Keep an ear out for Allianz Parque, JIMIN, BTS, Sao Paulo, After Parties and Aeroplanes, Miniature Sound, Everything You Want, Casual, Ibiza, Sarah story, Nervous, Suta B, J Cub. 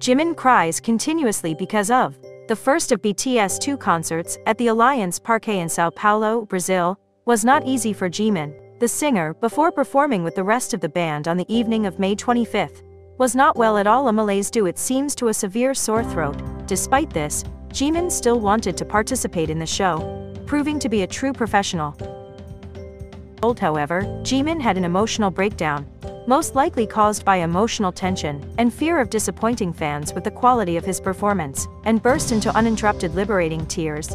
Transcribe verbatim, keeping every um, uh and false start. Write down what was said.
Jimin cries continuously because of the first of B T S two concerts at the Allianz Parque in Sao Paulo, Brazil, was not easy for Jimin. The singer, before performing with the rest of the band on the evening of May twenty-fifth, was not well at all. A malaise due, it seems, to a severe sore throat. Despite this, Jimin still wanted to participate in the show, proving to be a true professional. However, Jimin had an emotional breakdown, most likely caused by emotional tension and fear of disappointing fans with the quality of his performance, and burst into uninterrupted liberating tears.